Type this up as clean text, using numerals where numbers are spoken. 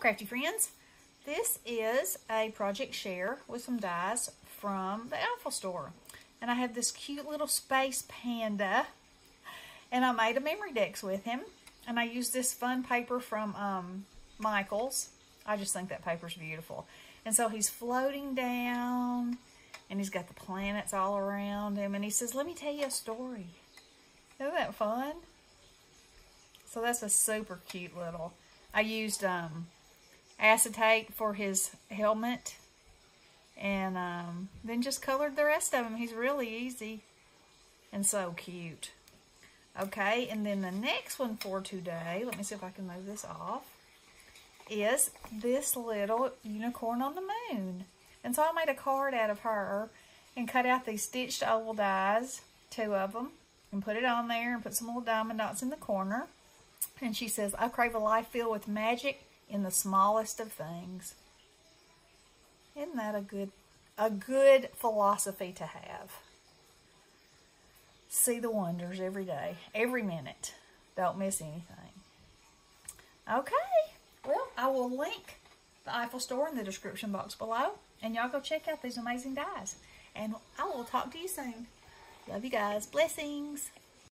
crafty friends. This is a project share with some dies from the Eiffel Store. And I have this cute little space panda. And I made a memory dex with him. And I used this fun paper from Michael's. I just think that paper's beautiful. And so he's floating down. And he's got the planets all around him. And he says, let me tell you a story. Isn't that fun? So that's a super cute little. I used acetate for his helmet. And then just colored the rest of him. He's really easy. And so cute. Okay, and then the next one for today, let me see if I can move this off, is this little unicorn on the moon. And so I made a card out of her and cut out these stitched oval dies, two of them, and put it on there and put some little diamond dots in the corner. And she says, I crave a life filled with magic in the smallest of things. Isn't that a good philosophy to have? See the wonders every day, every minute. Don't miss anything. Okay. Well, I will link the Eiffel Store in the description box below. And y'all go check out these amazing dies. And I will talk to you soon. Love you guys. Blessings.